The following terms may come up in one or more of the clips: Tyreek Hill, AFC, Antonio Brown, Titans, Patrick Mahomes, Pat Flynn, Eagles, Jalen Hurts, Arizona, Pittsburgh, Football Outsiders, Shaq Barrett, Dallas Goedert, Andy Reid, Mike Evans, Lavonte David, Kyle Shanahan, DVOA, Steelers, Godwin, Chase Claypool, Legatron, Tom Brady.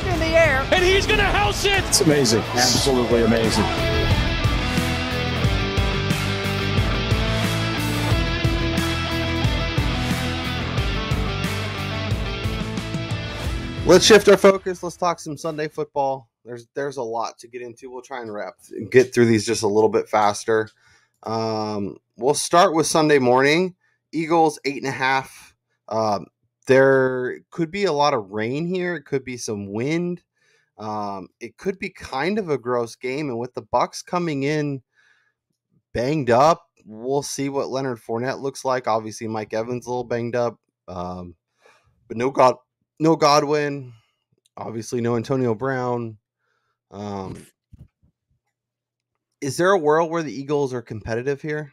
flag in the air, and he's going to house it. It's amazing. Absolutely amazing. Let's shift our focus. Let's talk some Sunday football. There's a lot to get into. We'll try and get through these just a little bit faster. We'll start with Sunday morning. Eagles 8.5. There could be a lot of rain here. It could be some wind. It could be kind of a gross game. And with the Bucs coming in banged up, we'll see what Leonard Fournette looks like. Obviously, Mike Evans a little banged up, but no Godwin. Obviously, no Antonio Brown. Is there a world where the Eagles are competitive here?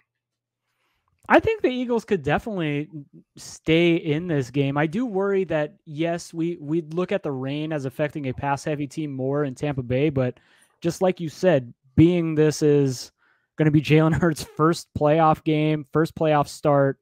I think the Eagles could definitely stay in this game. I do worry that, yes, we look at the rain as affecting a pass-heavy team more in Tampa Bay, but just like you said, being this is going to be Jalen Hurts' first playoff game, first playoff start,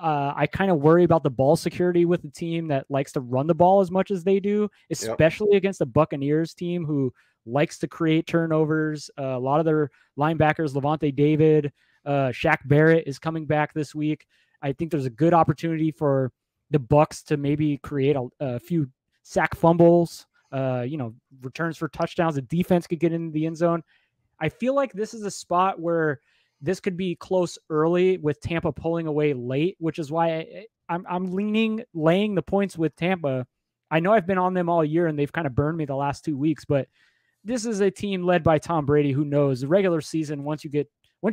I kind of worry about the ball security with a team that likes to run the ball as much as they do, especially against the Buccaneers team who likes to create turnovers. A lot of their linebackers, Lavonte David, Shaq Barrett is coming back this week. I think there's a good opportunity for the Bucs to maybe create a few sack fumbles, returns for touchdowns. The defense could get into the end zone. I feel like this is a spot where this could be close early with Tampa pulling away late, which is why I'm laying the points with Tampa. I know I've been on them all year and they've kind of burned me the last 2 weeks, but this is a team led by Tom Brady who knows the regular season, once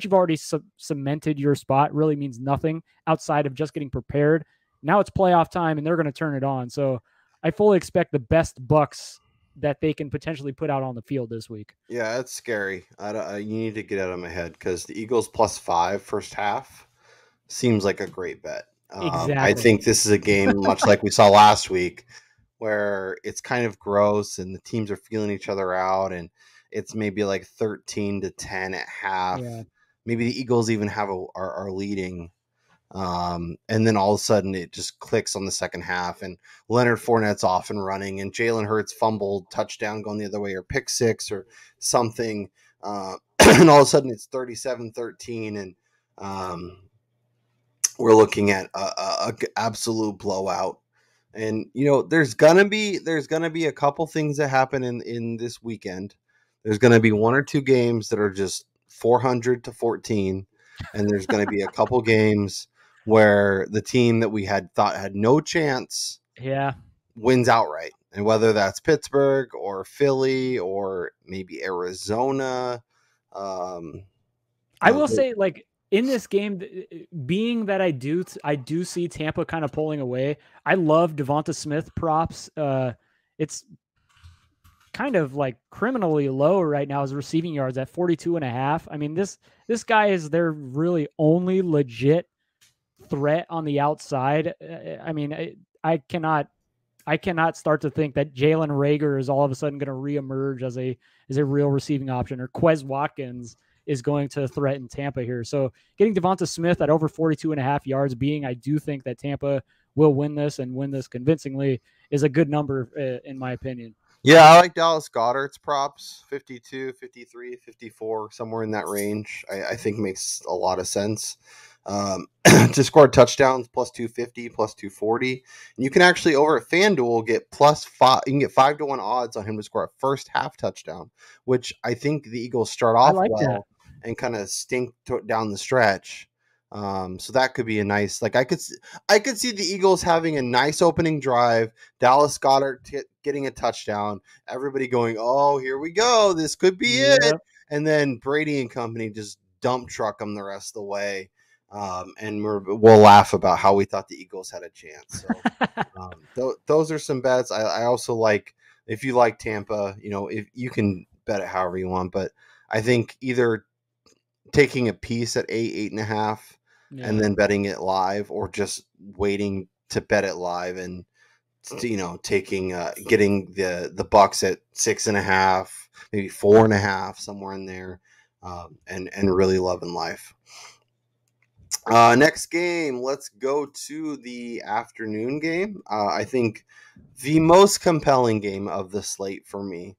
you've already cemented your spot, really means nothing outside of just getting prepared. Now it's playoff time and they're going to turn it on. So I fully expect the best Bucs that they can potentially put out on the field this week. Yeah, that's scary. You need to get out of my head because the Eagles +5 first half seems like a great bet. Exactly. I think this is a game much like we saw last week where it's kind of gross and the teams are feeling each other out and it's maybe like 13-10 at half. Yeah. Maybe the Eagles even are leading. And then all of a sudden it just clicks on the second half and Leonard Fournette's off and running and Jalen Hurts fumbled, touchdown going the other way or pick six or something. And all of a sudden it's 37-13 and we're looking at a absolute blowout. And, there's going to be a couple things that happen in this weekend. There's going to be one or two games that are just 400-14, and there's going to be a couple games where the team that we had thought had no chance wins outright. And whether that's Pittsburgh or Philly or maybe Arizona. I will say, in this game, being that I do see Tampa kind of pulling away, I love Devonta Smith props. It's kind of criminally low right now is receiving yards at 42.5. I mean, this guy is their really only legit threat on the outside. I mean, I cannot start to think that Jalen Reagor is all of a sudden going to reemerge as a real receiving option, or Quez Watkins is going to threaten Tampa here. So getting Devonta Smith at over 42.5 yards, being I do think that Tampa will win this and win this convincingly, is a good number in my opinion. Yeah, I like Dallas Goedert's props, 52, 53, 54, somewhere in that range. I think makes a lot of sense. To score touchdowns, +250, +240. And you can actually, over at FanDuel, get +5. You can get 5-1 odds on him to score a first half touchdown, which I think the Eagles start off well and kind of stink down the stretch. So that could be a nice, I could see the Eagles having a nice opening drive, Dallas Goedert getting a touchdown, everybody going, oh, here we go. This could be it. And then Brady and company just dump truck them the rest of the way. And we'll laugh about how we thought the Eagles had a chance. So those are some bets. I also like, if you like Tampa, if you can bet it however you want, but I think either taking a piece at 8.5. And then betting it live, or just waiting to bet it live and getting the Bucs at 6.5, maybe 4.5, somewhere in there, and really loving life. Next game, let's go to the afternoon game. I think the most compelling game of the slate for me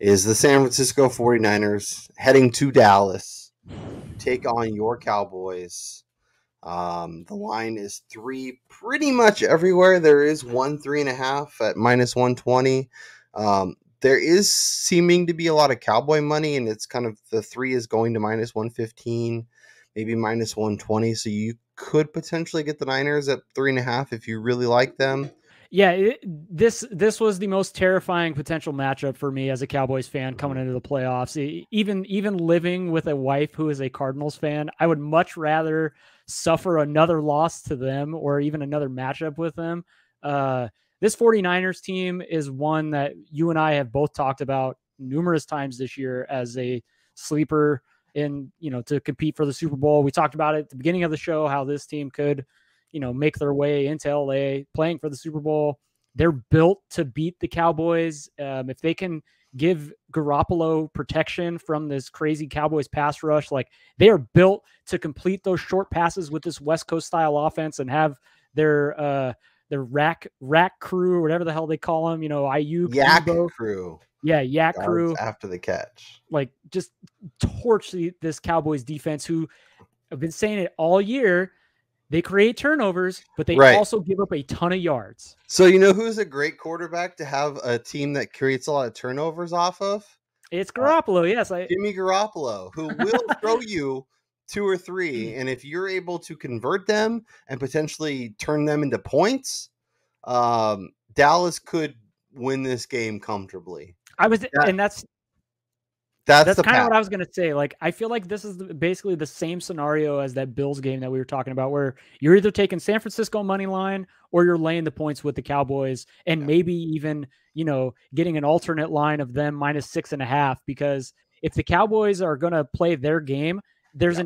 is the San Francisco 49ers heading to Dallas to take on your Cowboys. The line is 3 pretty much everywhere. There is 1, 3.5 at -120. There is seeming to be a lot of Cowboy money, and it's kind of the 3 is going to -115. Maybe -120, so you could potentially get the Niners at 3.5 if you really like them. Yeah, this was the most terrifying potential matchup for me as a Cowboys fan coming into the playoffs. Even living with a wife who is a Cardinals fan, I would much rather suffer another loss to them or even another matchup with them. This 49ers team is one that you and I have both talked about numerous times this year as a sleeper and, you know, to compete for the Super Bowl. We talked about it at the beginning of the show, how this team could, you know, make their way into LA playing for the Super Bowl. They're built to beat the Cowboys. If they can give Garoppolo protection from this crazy Cowboys pass rush, like they are built to complete those short passes with this West Coast style offense and have their rack crew, whatever the hell they call them, you know, IU yak crew. Yeah, yak crew after the catch, like just torch this Cowboys defense, who I've been saying it all year. They create turnovers, but they also give up a ton of yards. So you know who's a great quarterback to have a team that creates a lot of turnovers off of? It's Garoppolo. Yes, Jimmy Garoppolo, who will throw you 2 or 3, and if you're able to convert them and potentially turn them into points, Dallas could win this game comfortably. That's kind of what I was going to say. Like, I feel like this is basically the same scenario as that Bills game that we were talking about, where you're either taking San Francisco money line or you're laying the points with the Cowboys, and maybe even, you know, getting an alternate line of them -6.5, because if the Cowboys are going to play their game, there's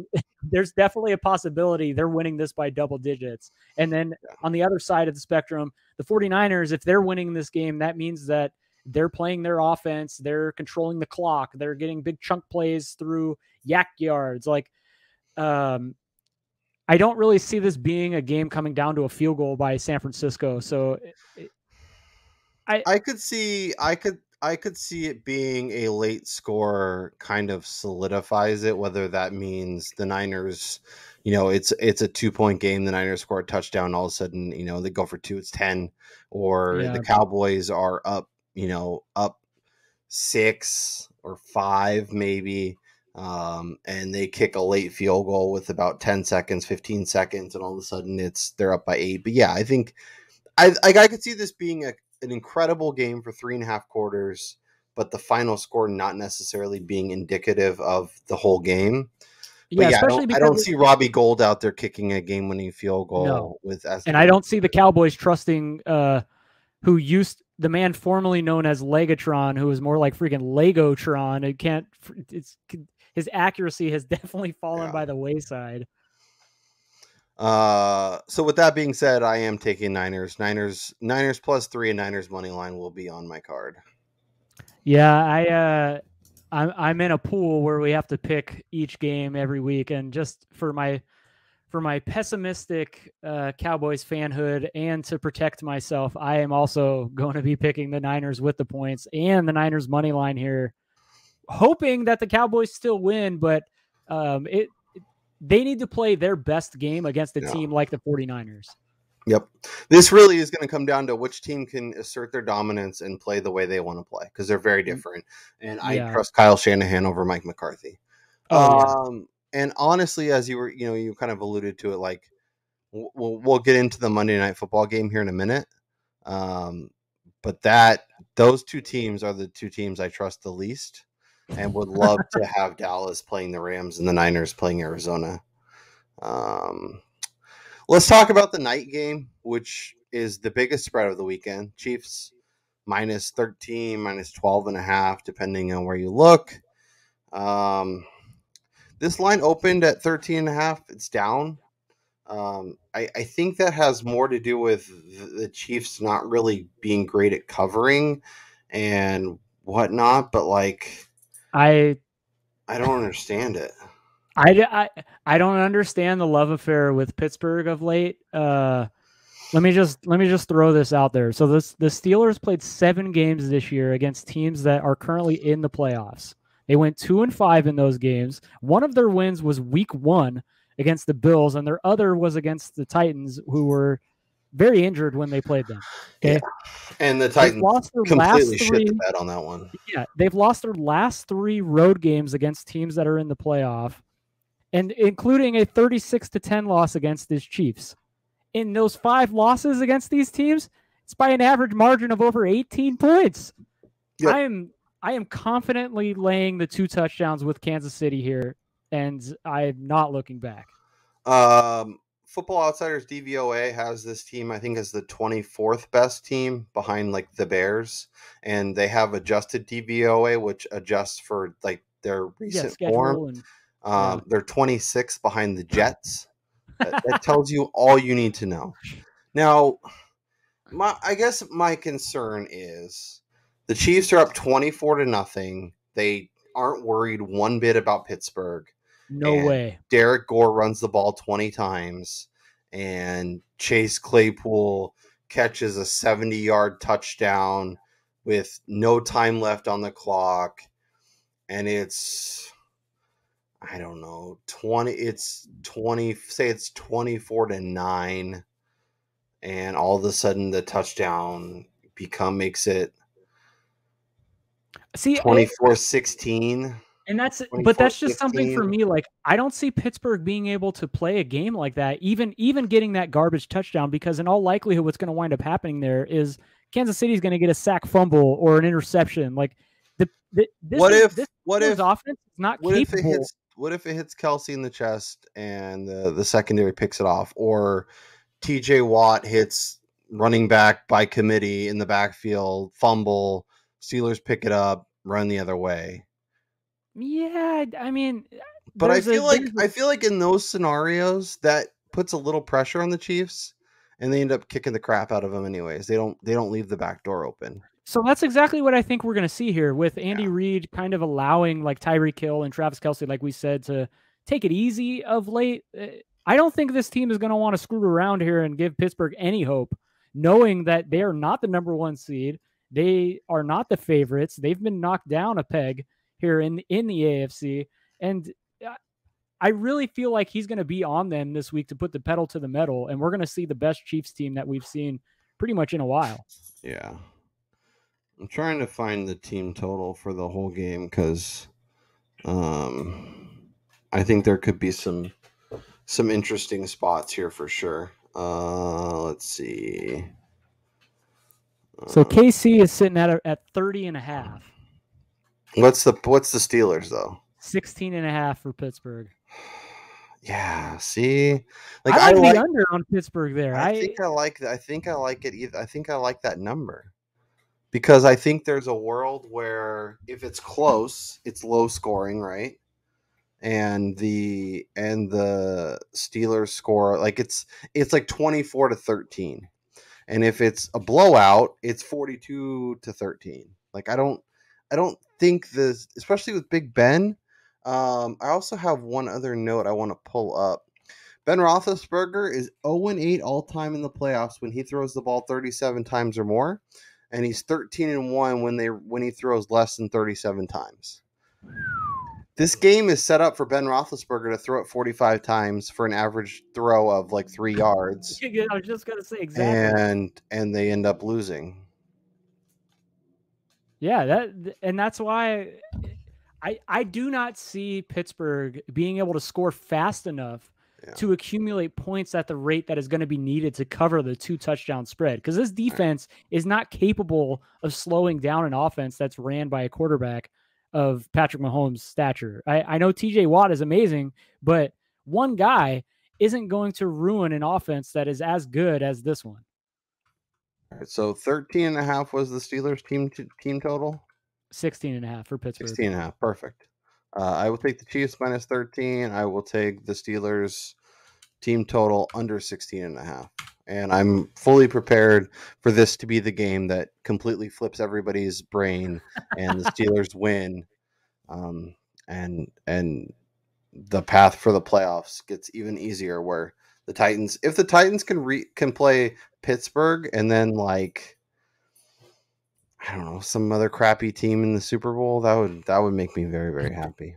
definitely a possibility they're winning this by double digits. And then on the other side of the spectrum, the 49ers, if they're winning this game, that means that they're playing their offense. They're controlling the clock. They're getting big chunk plays through yak yards. Like, I don't really see this being a game coming down to a field goal by San Francisco. So I could see it being a late score kind of solidifies it, whether that means the Niners, you know, it's a 2-point game. The Niners score a touchdown. All of a sudden, you know, they go for 2, it's 10, or the Cowboys are up, you know, up 6 or 5 maybe, and they kick a late field goal with about 10 seconds, 15 seconds, and all of a sudden they're up by 8. But yeah, I think I could see this being an incredible game for 3.5 quarters, but the final score not necessarily being indicative of the whole game. But yeah, I don't see Robbie Gould out there kicking a game-winning field goal. No. And I don't see the Cowboys trusting the man formerly known as Legatron, who is more like freaking Legotron. His accuracy has definitely fallen by the wayside. So with that being said, I am taking Niners +3 and Niners money line will be on my card. Yeah. I'm in a pool where we have to pick each game every week. And just for my pessimistic Cowboys fanhood and to protect myself, I am also going to be picking the Niners with the points and the Niners money line here, hoping that the Cowboys still win, but they need to play their best game against a team like the 49ers. Yep. This really is going to come down to which team can assert their dominance and play the way they want to play, because they're very different. And I trust Kyle Shanahan over Mike McCarthy. And honestly, as you kind of alluded to it, like we'll get into the Monday Night Football game here in a minute. But those two teams are the two teams I trust the least, and would love to have Dallas playing the Rams and the Niners playing Arizona. Let's talk about the night game, which is the biggest spread of the weekend. Chiefs -13, -12.5, depending on where you look. This line opened at 13.5. It's down. I think that has more to do with the Chiefs not really being great at covering and whatnot, but like I don't understand it. I don't understand the love affair with Pittsburgh of late. Let me just throw this out there. So the Steelers played 7 games this year against teams that are currently in the playoffs. They went 2-5 in those games. One of their wins was week 1 against the Bills, and their other was against the Titans, who were very injured when they played them. Okay. Yeah. And the Titans completely shit the bed on that one. Yeah, they've lost their last 3 road games against teams that are in the playoff, and including a 36-10 loss against the Chiefs. In those 5 losses against these teams, it's by an average margin of over 18 points. Yep. I am confidently laying the 2 touchdowns with Kansas City here, and I'm not looking back. Football Outsiders DVOA has this team, I think, as the 24th best team behind like the Bears, and they have adjusted DVOA, which adjusts for like their recent form. And, they're 26th behind the Jets. That tells you all you need to know. Now, I guess my concern is the Chiefs are up 24-0. They aren't worried one bit about Pittsburgh. No way. Derek Gore runs the ball 20 times, and Chase Claypool catches a 70-yard touchdown with no time left on the clock, and it's... I don't know, 20. It's 20. Say it's 24-9, and all of a sudden the touchdown makes it 24-16. And that's, but that's just 15. Something for me. Like, I don't see Pittsburgh being able to play a game like that, even getting that garbage touchdown, because in all likelihood, what's going to wind up happening there is Kansas City is going to get a sack fumble or an interception. Like, what if offense is not capable? What if it hits Kelsey in the chest and the secondary picks it off? Or TJ Watt hits running back by committee in the backfield, fumble, Steelers pick it up, run the other way. Yeah, I mean... But I feel like in those scenarios, that puts a little pressure on the Chiefs, and they end up kicking the crap out of them anyways. They don't leave the back door open. So that's exactly what I think we're going to see here with Andy Reid kind of allowing like Tyreek Hill and Travis Kelce, like we said, to take it easy of late. I don't think this team is going to want to screw around here and give Pittsburgh any hope, knowing that they are not the number 1 seed. They are not the favorites. They've been knocked down a peg here in the AFC. And I really feel like he's going to be on them this week to put the pedal to the metal. And we're going to see the best Chiefs team that we've seen pretty much in a while. Yeah. I'm trying to find the team total for the whole game because I think there could be some interesting spots here for sure. Let's see. So KC is sitting at 30.5. What's the Steelers though? 16.5 for Pittsburgh. Yeah, see, like I like the under on Pittsburgh there. I think I like that number. Because I think there's a world where if it's close, it's low scoring, right? And the Steelers score, like it's like 24-13. And if it's a blowout, it's 42-13. Like I don't think this, especially with Big Ben. I also have one other note I want to pull up. Ben Roethlisberger is 0-8 all time in the playoffs when he throws the ball 37 times or more. And he's 13-1 when he throws less than 37 times. This game is set up for Ben Roethlisberger to throw it 45 times for an average throw of like 3 yards. Yeah, I was just gonna say exactly. And they end up losing. Yeah, that's why I do not see Pittsburgh being able to score fast enough to accumulate points at the rate that is going to be needed to cover the 2 touchdown spread. Because this defense is not capable of slowing down an offense that's ran by a quarterback of Patrick Mahomes' stature. I know TJ Watt is amazing, but one guy isn't going to ruin an offense that is as good as this one. All right, so 13.5 was the Steelers team total? 16.5 for Pittsburgh. 16.5, perfect. I will take the Chiefs minus 13. I will take the Steelers team total under 16.5. And I'm fully prepared for this to be the game that completely flips everybody's brain and the Steelers win. And the path for the playoffs gets even easier, where the Titans, if the Titans can play Pittsburgh and then, like, I don't know, some other crappy team in the Super Bowl, that would make me very, very happy.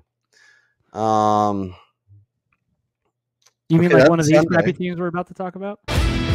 You mean like one of these crappy teams we're about to talk about?